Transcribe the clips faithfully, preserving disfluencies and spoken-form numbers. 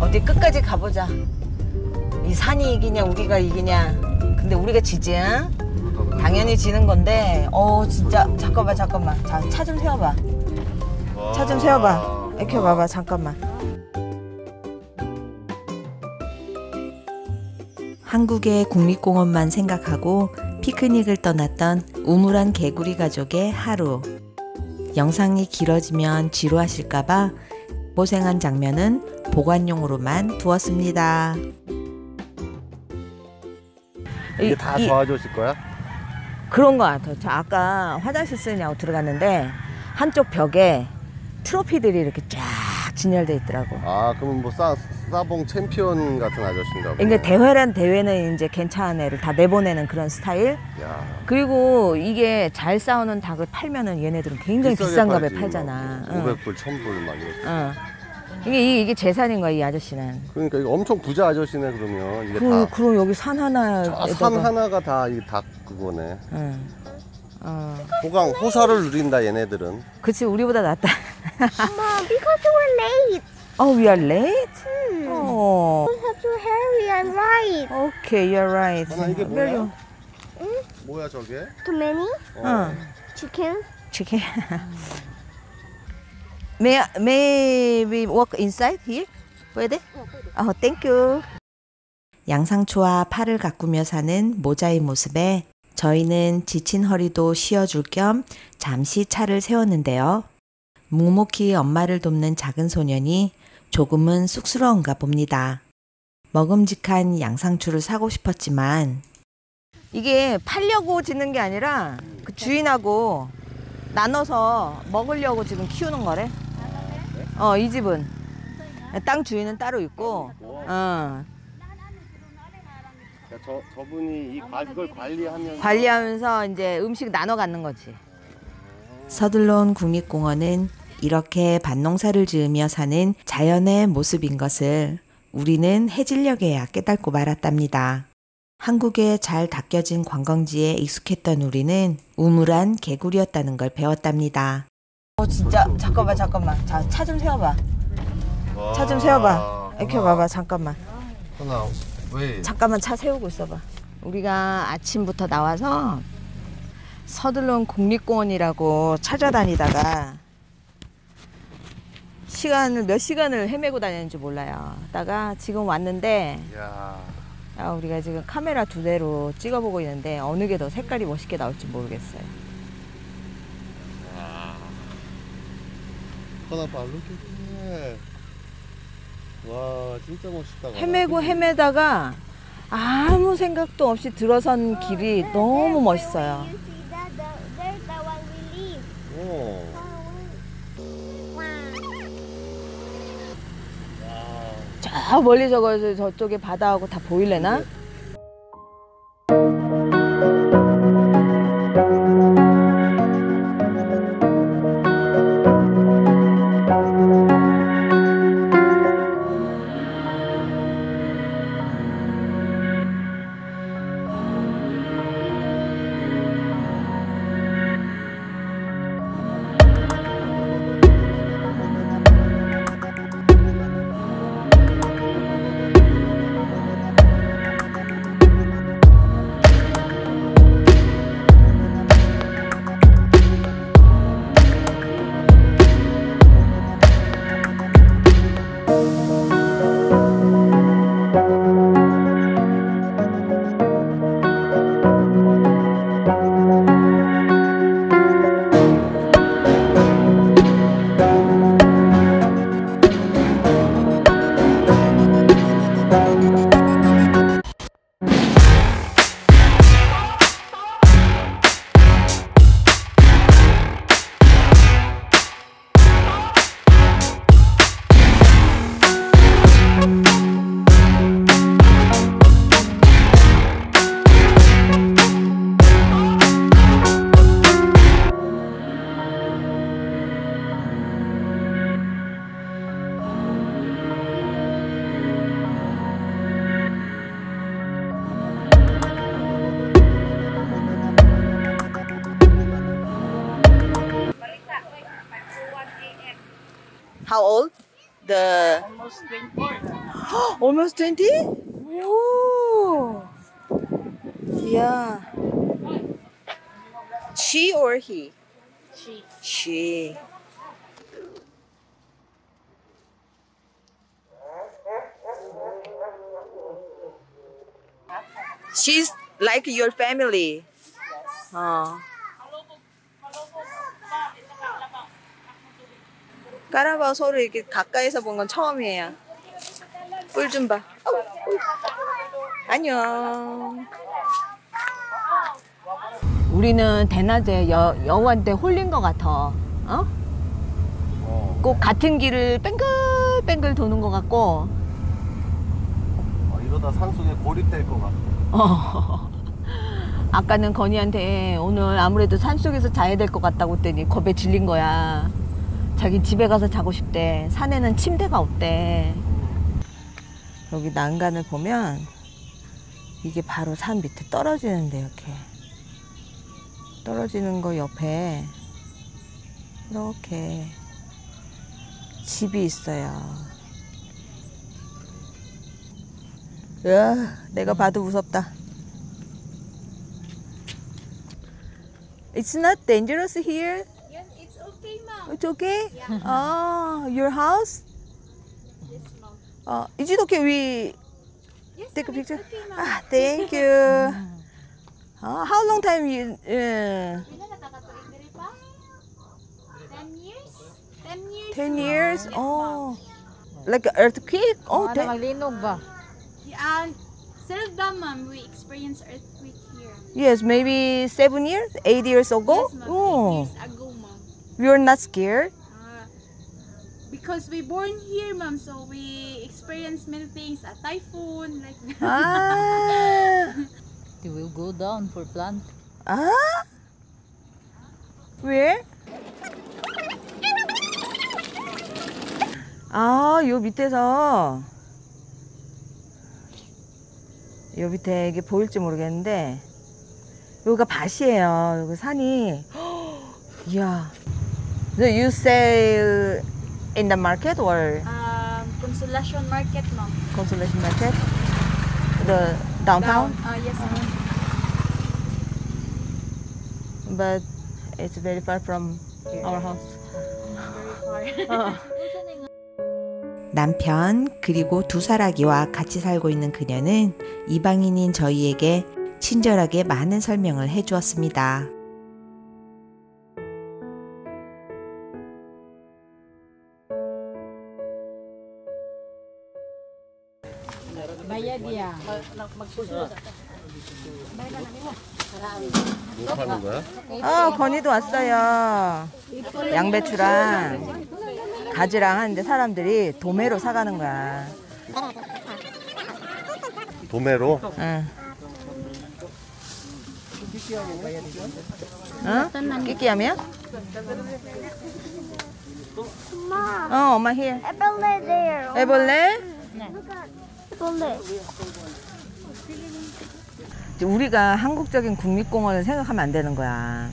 어디 끝까지 가보자. 이 산이 이기냐 우리가 이기냐. 근데 우리가 지지. 응? 당연히 지는 건데. 어 진짜 잠깐만 잠깐만. 자, 차 좀 세워봐. 차 좀 세워봐. 이렇게 봐봐 잠깐만. 한국의 국립공원만 생각하고 피크닉을 떠났던 우물안 개구리 가족의 하루. 영상이 길어지면 지루하실까봐 고생한 장면은 보관용으로만 두었습니다. 이게 다 도와주실 거야? 그런 거 같아요. 저 아까 화장실 쓰냐고 들어갔는데 한쪽 벽에 트로피들이 이렇게 쫙 진열돼 있더라고. 아 그럼 뭐 싸, 싸봉 챔피언 같은 아저씨인가 보네. 그러니까 대회란 대회는 이제 괜찮은 애를 다 내보내는 그런 스타일. 야. 그리고 이게 잘 싸우는 닭을 팔면은 얘네들은 굉장히 비싼 값에 팔잖아. 오백 불, 천 불 막 이렇게. 어. 이게 이게 재산인 거야 이 아저씨는. 그러니까 이거 엄청 부자 아저씨네 그러면. 이게 그, 다. 그럼 여기 산 하나. 산 하나가 다 이 닭 그거네. 응. 어. 호강 호사를 누린다 얘네들은. 그치 우리보다 낫다. 엄마, because we're late. Oh, we are late? Hmm. Oh. We have to hurry. I'm right. Okay, you're right. 하나, 이게 뭐야? 응? 뭐야 저게? Too many? 어. Chicken? Chicken. May may we walk inside here? 돼? 어, thank you. 양상추와 팔을 가꾸며 사는 모자의 모습에 저희는 지친 허리도 쉬어줄 겸 잠시 차를 세웠는데요. 묵묵히 엄마를 돕는 작은 소년이 조금은 쑥스러운가 봅니다. 먹음직한 양상추를 사고 싶었지만 이게 팔려고 짓는 게 아니라 그 주인하고 나눠서 먹으려고 지금 키우는 거래. 어, 이 집은 땅 주인은 따로 있고. 어. 저, 저분이 이 과육을 관리하면서 관리하면서 이제 음식 나눠 갖는 거지. 서둘러 온 국립공원은 이렇게 밭농사를 지으며 사는 자연의 모습인 것을 우리는 해질녘에야 깨닫고 말았답니다. 한국에 잘 닦여진 관광지에 익숙했던 우리는 우물안 개구리였다는 걸 배웠답니다. 어 진짜 잠깐만 잠깐만. 자, 차 좀 세워봐. 차 좀 세워봐. 이렇게 봐봐 잠깐만. 하나, 왜? 잠깐만 차 세우고 있어봐. 우리가 아침부터 나와서 서둘러 국립공원이라고 찾아다니다가 시간을 몇 시간을 헤매고 다니는지 몰라요. 다가 지금 왔는데 야, 우리가 지금 카메라 두 대로 찍어보고 있는데 어느 게 더 색깔이 멋있게 나올지 모르겠어요. 와 진짜 멋있다. 헤매고 헤매다가 아무 생각도 없이 들어선 길이 너무 멋있어요. 저 멀리 저거 저쪽에 바다하고 다 보일래나? How old? The almost twenty. Almost twenty? Whoa. Yeah. She or he? She. She. She's like your family. Yes. Oh. 카라바오 소를 이렇게 가까이서 본 건 처음이에요. 뿔 좀 봐. 어, 뿔. 안녕. 우리는 대낮에 여, 여우한테 홀린 것 같아. 어? 어. 꼭 같은 길을 뱅글뱅글 도는 것 같고. 어, 이러다 산속에 고립될 것 같아. 어. 아까는 건이한테 오늘 아무래도 산속에서 자야 될 것 같다고 했더니 겁에 질린 거야. 자기 집에 가서 자고 싶대. 산에는 침대가 없대. 여기 난간을 보면 이게 바로 산 밑에 떨어지는데, 이렇게 떨어지는 거 옆에 이렇게 집이 있어요. 으아, 내가 봐도 무섭다. It's not dangerous here? Okay, mom. It's okay? Yeah. Ah, your house? Yes, mom. Uh, is it okay we yes, take a picture? It's okay, mom. Ah, thank you. uh, how long time you... Uh, ten years? ten years? ten years? Yes, oh. Like an earthquake? Oh, that... Uh, seldom, mom, we experience earthquake here. Yes, maybe seven years? Eight years ago? Yes, mom. Oh. Eight years ago. You're not scared? Uh, because we born here, mom, so we experience many things, a typhoon, like that. Ah. They will go down for plant. Ah? Where? 아, 요 밑에서 요 밑에 이게 보일지 모르겠는데 여기가 밭이에요. 여기 산이. 이야. Do you sell in the market or? Um, Consolation Market, mom. Consolation Market? The downtown? Down, uh, yes, ma'am. Uh, but it's very far from our house. Very far. 남편 그리고 두 사라기와 같이 살고 있는 그녀는 이방인인 저희에게 친절하게 많은 설명을 해주었습니다. 마야기야. 뭐 파는 거야? 어, 건이도 왔어요. 양배추랑 가지랑 하는데 사람들이 도매로 사가는 거야. 도매로? 응. 어? 끼끼야미야? 엄마. 어, 엄마 here. 애벌레. 애벌레? 네. 우리가 한국적인 국립공원을 생각하면 안 되는 거야.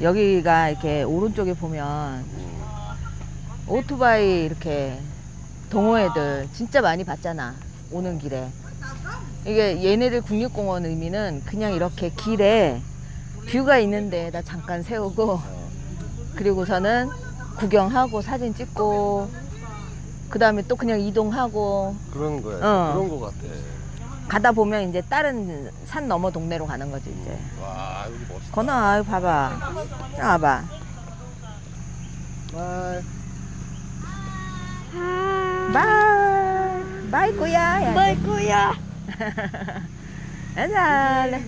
여기가 이렇게 오른쪽에 보면 오토바이 이렇게 동호회들 진짜 많이 봤잖아, 오는 길에. 이게 얘네들 국립공원 의미는 그냥 이렇게 길에 뷰가 있는 데에다 잠깐 세우고 그리고서는 구경하고 사진 찍고 그 다음에 또 그냥 이동하고 그런 거야. 어. 그런 거 같아. 가다 보면 이제 다른 산 너머 동네로 가는 거지 이제. 음. 와, 여기 멋있다. 건아, 봐봐. 와봐. 바이. 바이. 바이, 꾸야. 바이, 꾸야. 안녕.